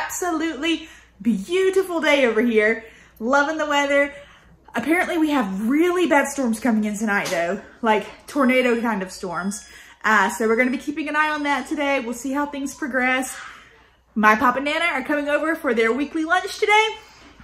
absolutely beautiful day over here. Loving the weather. Apparently we have really bad storms coming in tonight though, like tornado kind of storms. So we're gonna be keeping an eye on that today. We'll see how things progress. My pop and Nana are coming over for their weekly lunch today.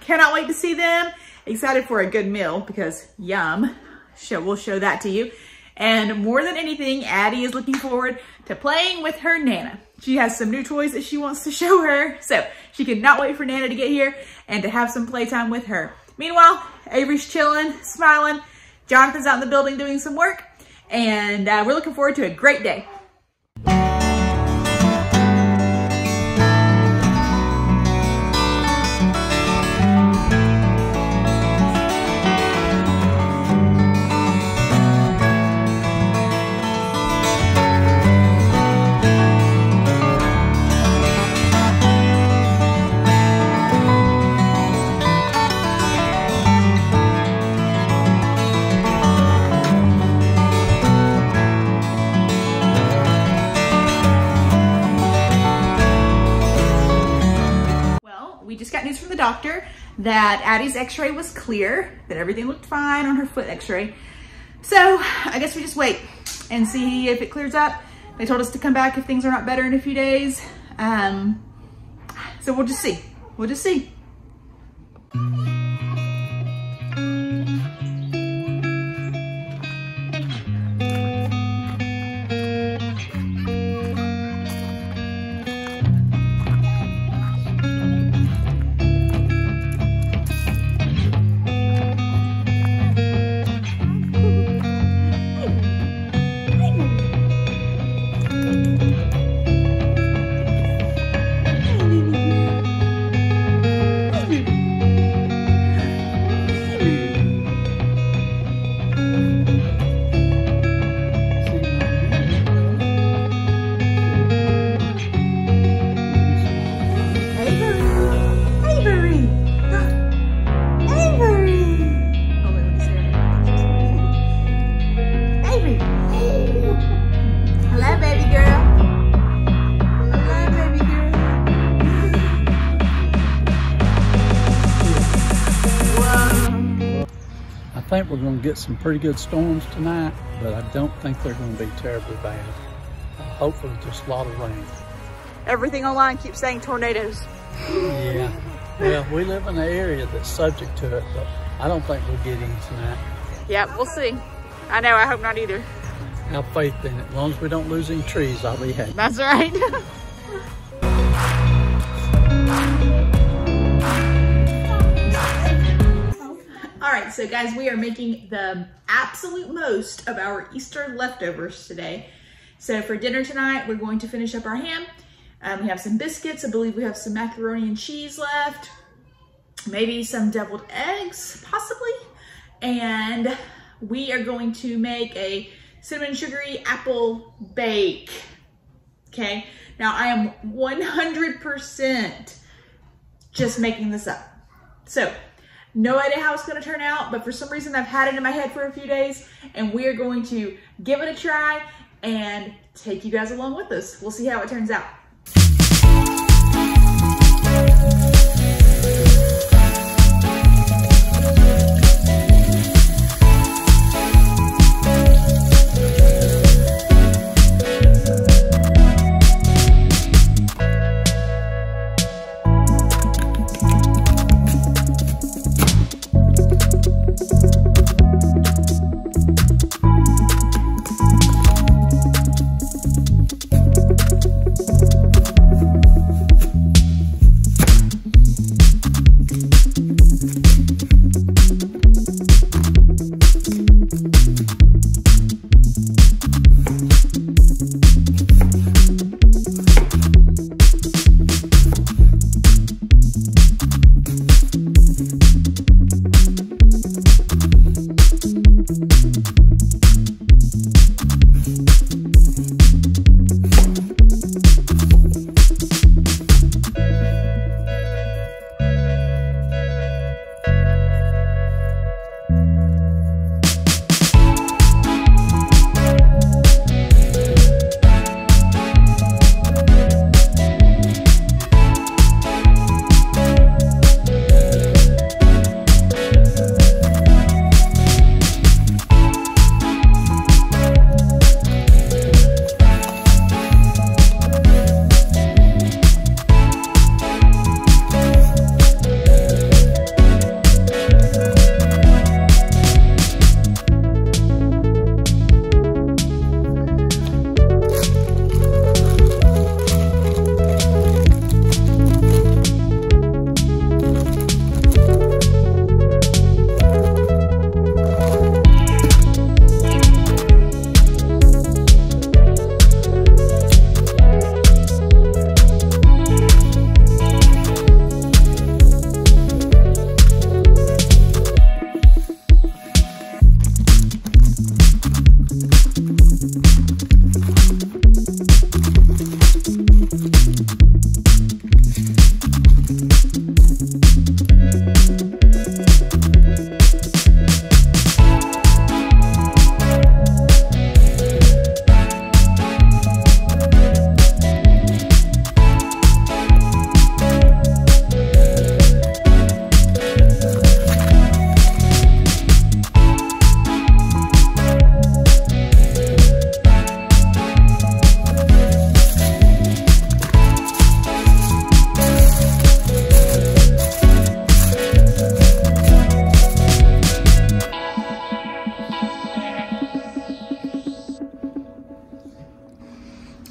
Cannot wait to see them. Excited for a good meal because yum. So we'll show that to you. And more than anything, Addie is looking forward to playing with her Nana. She has some new toys that she wants to show her. So she cannot wait for Nana to get here and to have some playtime with her. Meanwhile, Avery's chilling, smiling. Jonathan's out in the building doing some work. And we're looking forward to a great day. Doctor that Addie's x-ray was clear, that everything looked fine on her foot x-ray. So I guess we just wait and see if it clears up. They told us to come back if things are not better in a few days. So we'll just see. We'll just see. I think we're going to get some pretty good storms tonight, but I don't think they're going to be terribly bad. Hopefully just a lot of rain. Everything online keeps saying tornadoes. Yeah. Well, we live in an area that's subject to it, but I don't think we'll get any tonight. Yeah, we'll see. I know, I hope not either. Have faith in it. As long as we don't lose any trees, I'll be happy. That's right. All right, so guys, we are making the absolute most of our Easter leftovers today. So for dinner tonight, we're going to finish up our ham. We have some biscuits. I believe we have some macaroni and cheese left, maybe some deviled eggs, possibly. And we are going to make a cinnamon sugary apple bake, okay? Now I am 100% just making this up. So, no idea how it's gonna turn out, but for some reason I've had it in my head for a few days and we are going to give it a try and take you guys along with us. We'll see how it turns out.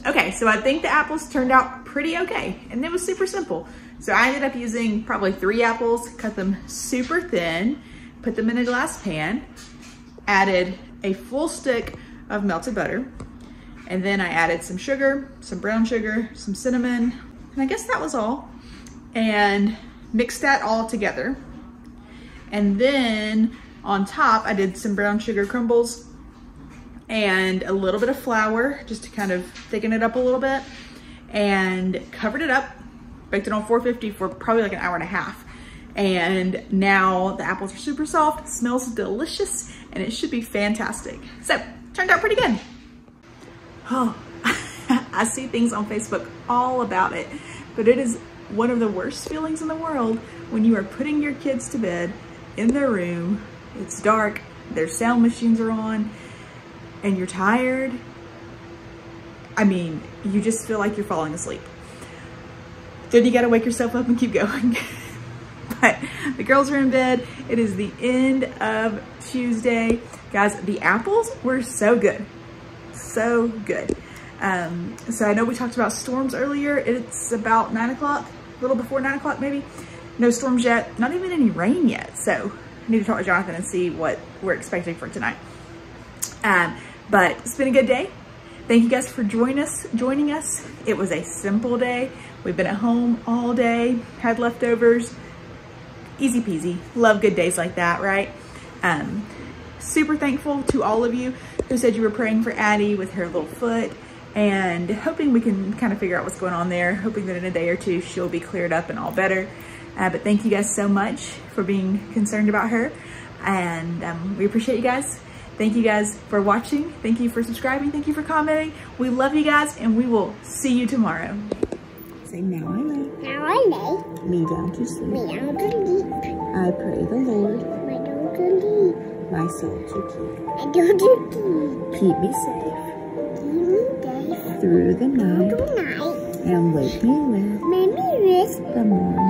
Okay, so I think the apples turned out pretty okay, and it was super simple. So I ended up using probably 3 apples, cut them super thin, put them in a glass pan, added a full stick of melted butter, and then I added some sugar, some brown sugar, some cinnamon, and I guess that was all, and mixed that all together. And then on top, I did some brown sugar crumbles and a little bit of flour just to kind of thicken it up a little bit, and covered it up, baked it on 450 for probably like an hour and a half. And now the apples are super soft, it smells delicious, and it should be fantastic. So, turned out pretty good. Oh, I see things on Facebook all about it, but it is one of the worst feelings in the world when you are putting your kids to bed in their room, it's dark, their sound machines are on, and you're tired. I mean, you just feel like you're falling asleep. Then you gotta wake yourself up and keep going. But the girls are in bed. It is the end of Tuesday. Guys, the apples were so good. So good. So I know we talked about storms earlier. It's about 9 o'clock, a little before 9 o'clock maybe. No storms yet, not even any rain yet. So I need to talk to Jonathan and see what we're expecting for tonight. But it's been a good day. Thank you guys for joining us. It was a simple day. We've been at home all day, had leftovers, easy peasy. Love good days like that, right? Super thankful to all of you who said you were praying for Addie with her little foot, and hoping we can kind of figure out what's going on there, hoping that in a day or two she'll be cleared up and all better. But thank you guys so much for being concerned about her, and we appreciate you guys. Thank you guys for watching. Thank you for subscribing. Thank you for commenting. We love you guys, and we will see you tomorrow. Say, now I lay. Now I lay. Me down to sleep. Me down to sleep. I pray the Lord. My soul to leave. My soul to keep. I don't to keep. Keep me safe. Keep me safe. Through the night. Through the night. And wake me with. Make me with. The morning.